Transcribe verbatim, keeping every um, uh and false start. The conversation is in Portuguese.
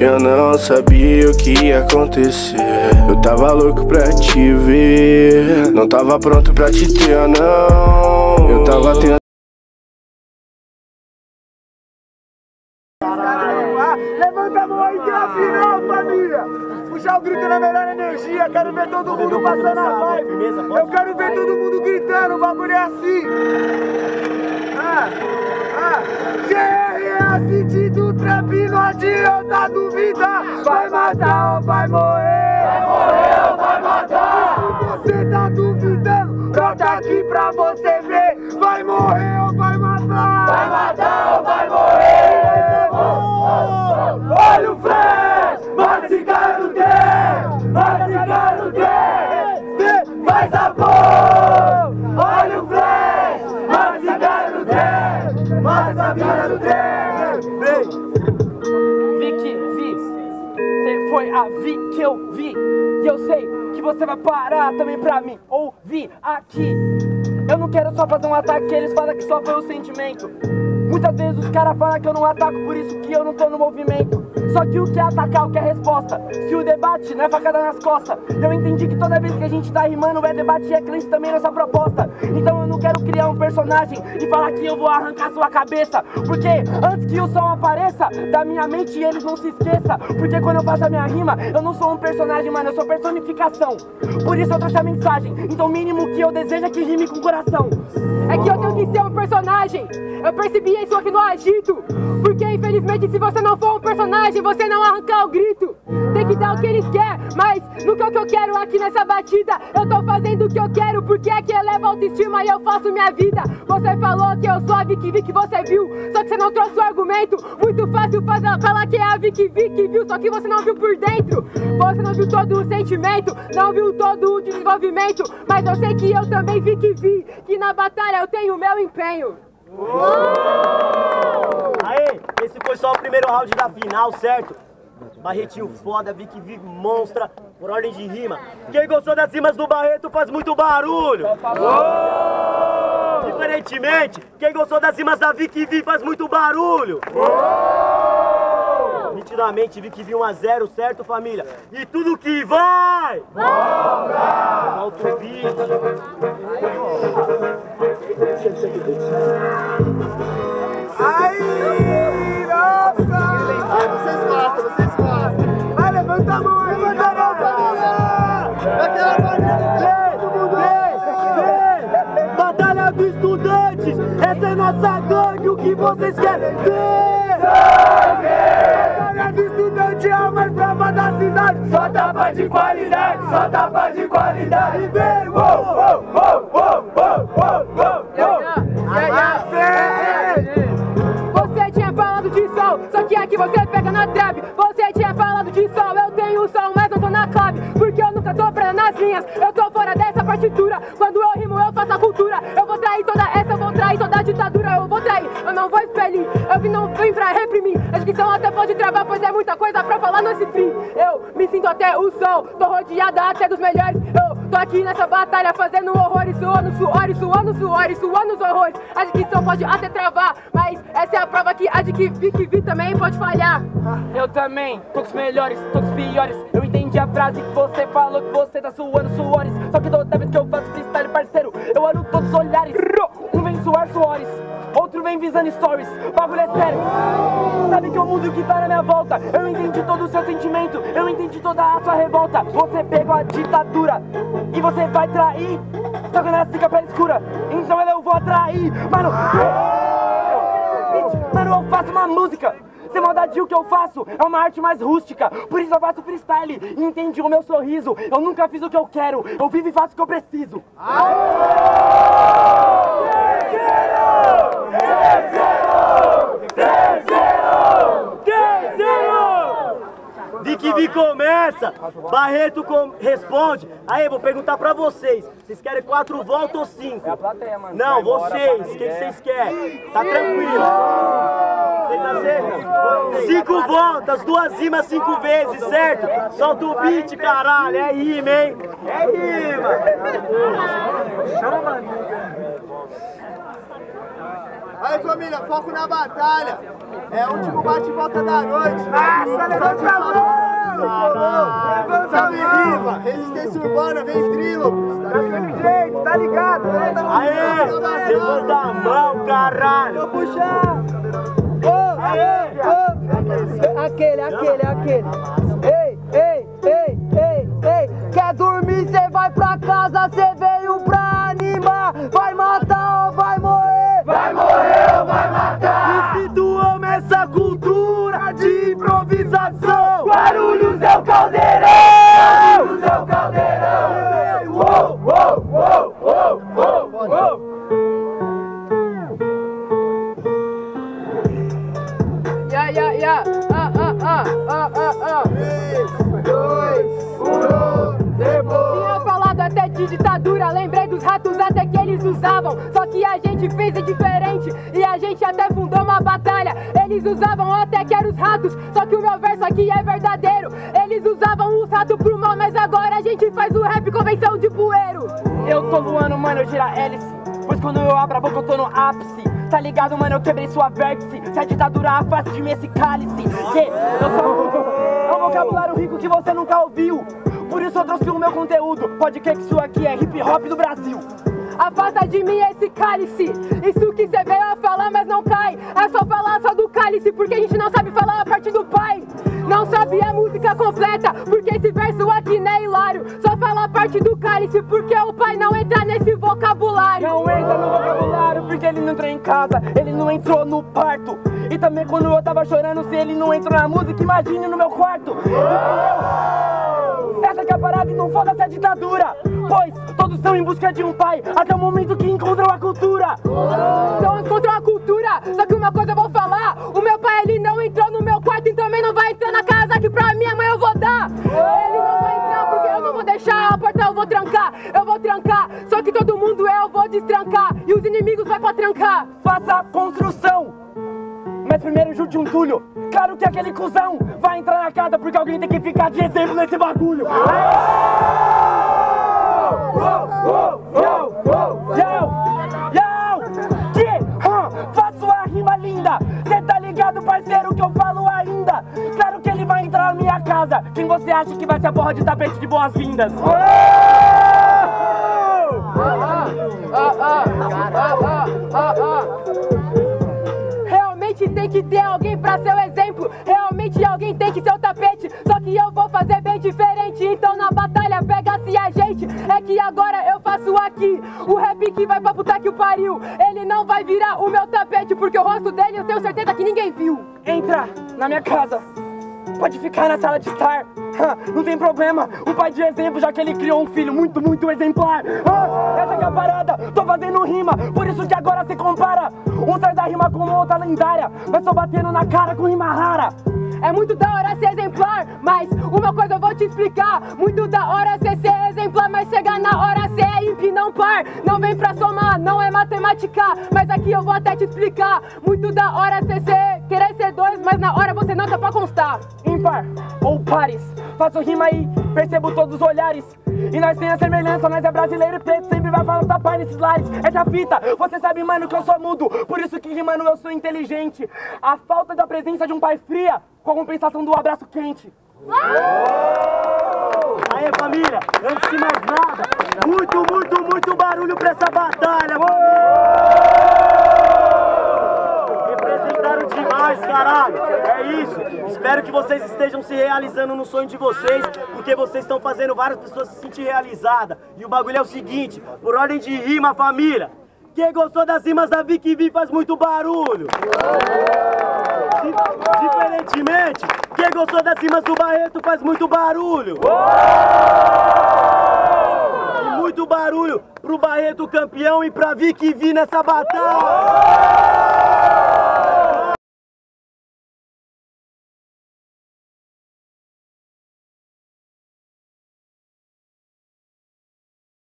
Eu não sabia o que ia acontecer. Eu tava louco pra te ver, não tava pronto pra te ter, não. Eu tava tentando. Levanta a mão aí que é a final, família. Puxar o grito na melhor energia. Quero ver todo mundo passando a vibe. Eu quero ver todo mundo gritando. O bagulho é assim. Ah, ah. G R S Tito Trap, não adianta duvidar. Vai matar ou vai morrer. Vai morrer ou vai matar. Se você tá duvidando, volta aqui pra você ver. Vai morrer ou vai matar. Vai matar ou vai morrer. Olha o flash, vai ficar no tempo, vai ficar no tempo, faz a porra. Olha o flash, vai ficar no tempo, faz a cara no tempo. Vick Vi, você foi a Vi que eu vi, e eu sei que você vai parar também pra mim ouvir aqui. Eu não quero só fazer um ataque, eles falam que só foi o sentimento. Muitas vezes os caras falam que eu não ataco, por isso que eu não tô no movimento. Só que o que é atacar, o que é resposta? Se o debate não é facada nas costas. Eu entendi que toda vez que a gente tá rimando é debate e é crente também nessa proposta. Então eu não quero criar um personagem e falar que eu vou arrancar sua cabeça, porque antes que o som apareça da minha mente eles não se esqueçam. Porque quando eu faço a minha rima, eu não sou um personagem, mano, eu sou personificação. Por isso eu trouxe a mensagem, então o mínimo que eu desejo é que rime com o coração. É que eu tenho que ser um personagem, eu percebi isso aqui no agito. Porque infelizmente se você não for um personagem, você não arrancar o grito. Tem que dar o que eles querem, mas não é o que eu quero aqui nessa batida. Eu tô fazendo o que eu quero, porque é que eleva a autoestima e eu faço minha vida. Você falou que eu sou a Vick Vi que você viu, só que você não trouxe o argumento. Muito fácil falar que é a Vick Vi que viu, só que você não viu por dentro. Você não viu todo o sentimento, não viu todo o desenvolvimento. Mas eu sei que eu também vi que vi, que na batalha eu tenho o meu empenho. Uou! Aê, esse foi só o primeiro round da final, certo? Barretinho foda, Vick Vi monstra, por ordem de rima. Quem gostou das rimas do Barreto faz muito barulho. Uou! Diferentemente, quem gostou das rimas da Vick Vi faz muito barulho. Uou! Nitidamente, Vick Vi um a zero, certo, família? E tudo que vai! Volta! Volta o vídeo. Aí, nossa! Vocês gostam, vocês gostam. Vai, levanta a mão, levanta a mão, galera! Daquela batalha do mundo! Vem, vem! Batalha dos Estudantes! Essa é nossa gangue, o que vocês querem ver? Batalha do Estudante é a mais brava da cidade! Só tapa de qualidade, só tapa de qualidade! E vem, uou, uou, uou, uou, uou, uou! Só que aqui você pega na trap. Você tinha falado de sol, eu tenho sol, mas não tô na clave. Porque eu nunca tô presa nas linhas, eu tô fora dessa partitura. Quando eu rimo eu faço a cultura. Eu vou trair toda essa, eu vou trair toda a ditadura. Eu vou trair, eu não vou expelir. Eu que não vim pra reprimir. Acho que são até pode travar, pois é muita coisa pra falar nesse fim. Eu me sinto até o sol, tô rodeada até dos melhores. Eu tô aqui nessa batalha fazendo horrores, suando suores, suando suores, suando os horrores. A dicção pode até travar, mas essa é a prova que a de que vi que vi também pode falhar. Eu também, tô com os melhores, tô com os piores. Eu entendi a frase que você falou, que você tá suando suores. Só que toda vez que eu faço freestyle, parceiro, eu olho todos os olhares. Um vem suar suores, outro vem visando stories. Bagulho é sério. Sabe que o mundo que tá na minha volta, eu entendi todo o seu sentimento, eu entendi toda a sua revolta. Você pegou a ditadura e você vai trair, só que ela fica pele escura, então eu vou atrair. Mano, mano, eu faço uma música. Sem maldade, o que eu faço é uma arte mais rústica. Por isso eu faço freestyle e entendi o meu sorriso. Eu nunca fiz o que eu quero, eu vivo e faço o que eu preciso. Vick Vi começa, Barreto com... responde. Aí, vou perguntar pra vocês. Vocês querem quatro voltas ou cinco? É a plateia, mano. Não, vocês. O que vocês querem? Tá tranquilo. Vocês aceitam? Cinco voltas, duas rimas cinco vezes, certo? Solta o beat, caralho. É rima, hein? É rima. Chama, amiga. Aí, família, foco na batalha. É o último bate-volta da noite. Nossa, levante a mão! Salve, Riva! Resistência Urbana, ventrílopos! Tá ficando direito, tá ligado? Aê! Levanta a mão, caralho! Vou puxar! Ô, aê! Ô! Aquele, aquele, aquele! Ei, ei, ei, ei, ei! Quer dormir, cê vai pra casa, cê veio pra animar! Vai matar ou vai morrer? Vai morrer ou vai matar! Essa cultura de improvisação, Guarulhos é o caldeirão, Guarulhos é o caldeirão. Uou, uou, uou, uou, uou, uou. Ya, ya, ya, ah, ah, ah, ah, ah, ah. Três, dois, um, depois. Tinha falado até de ditadura, lembrei dos ratos até que eles usavam, só que a gente fez é diferente e a gente até fundou uma batalha. Eles usavam até que eram os ratos, só que o meu verso aqui é verdadeiro. Eles usavam os ratos pro mal, mas agora a gente faz o rap convenção de bueiro. Eu tô voando, mano, eu giro a hélice, pois quando eu abro a boca eu tô no ápice. Tá ligado, mano, eu quebrei sua vértice. Se a ditadura afasta de mim esse cálice, que eu sou... É um vocabulário rico que você nunca ouviu, por isso eu trouxe o meu conteúdo. Pode crer que isso aqui é hip hop do Brasil. Afasta de mim esse cálice, isso que cê veio a falar mas não cai. É só falar só do cálice, porque a gente não sabe falar a parte do pai. Não sabe a música completa, porque esse verso aqui não é hilário. Só fala a parte do cálice, porque o pai não entra nesse vocabulário. Não entra no vocabulário, porque ele não entrou em casa, ele não entrou no parto. E também quando eu tava chorando, se ele não entrou na música, imagine no meu quarto. Essa que é a parada e não foda-se a ditadura, pois todos estão em busca de um pai, até o momento que encontram a cultura. Então encontram a cultura, só que uma coisa eu vou falar: o meu pai ele não entrou no meu quarto e também não vai entrar na casa que pra minha mãe eu vou dar. Ele não vai entrar porque eu não vou deixar a porta, eu vou trancar, eu vou trancar. Só que todo mundo eu vou destrancar e os inimigos vai pra trancar. Faça a construção, mas primeiro junte um entulho. Claro que aquele cuzão vai entrar na casa porque alguém tem que ficar de exemplo nesse bagulho. Faço a rima linda, cê tá ligado, parceiro, que eu falo ainda. Claro que ele vai entrar na minha casa. Quem você acha que vai ser a borra de tapete de boas-vindas? Realmente tem que ter alguém pra ser o exemplo. Realmente alguém tem que ser o tapete. Só que eu vou fazer bem diferente. Então na batalha pega-se a gente. É que agora eu faço aqui o rap que vai pra puta que o pariu. Ele não vai virar o meu tapete, porque o rosto dele eu tenho certeza que ninguém viu. Entra na minha casa, pode ficar na sala de estar, não tem problema. O pai de exemplo, já que ele criou um filho muito, muito exemplar. Essa que é a parada, tô fazendo rima, por isso que agora se compara. Um sai da rima com outra lendária, mas tô batendo na cara com rima rara. É muito da hora ser exemplar, mas uma coisa eu vou te explicar. Muito da hora ser ser exemplar, mas chegar na hora ser é ímpar e não par. Não vem pra somar, não é matemática, mas aqui eu vou até te explicar. Muito da hora ser ser, querer ser dois, mas na hora você nota pra constar. Ímpar ou pares, faço rima aí, percebo todos os olhares. E nós tem a semelhança, nós é brasileiro e preto, sempre vai falar tapar nesses lares. Essa fita, você sabe, mano, que eu sou mudo, por isso que rimando eu sou inteligente. A falta da presença de um pai fria, com a compensação do abraço quente. Aê, família, antes de mais nada, muito, muito, muito barulho pra essa batalha. Representaram demais, caralho. É isso, espero que vocês estejam se realizando no sonho de vocês, porque vocês estão fazendo várias pessoas se sentir realizadas. E o bagulho é o seguinte, por ordem de rima, família, quem gostou das rimas da Vick Vi faz muito barulho. Diferentemente, quem gostou das rimas do Barreto faz muito barulho. E muito barulho pro Barreto campeão e pra Vick Vi nessa batalha.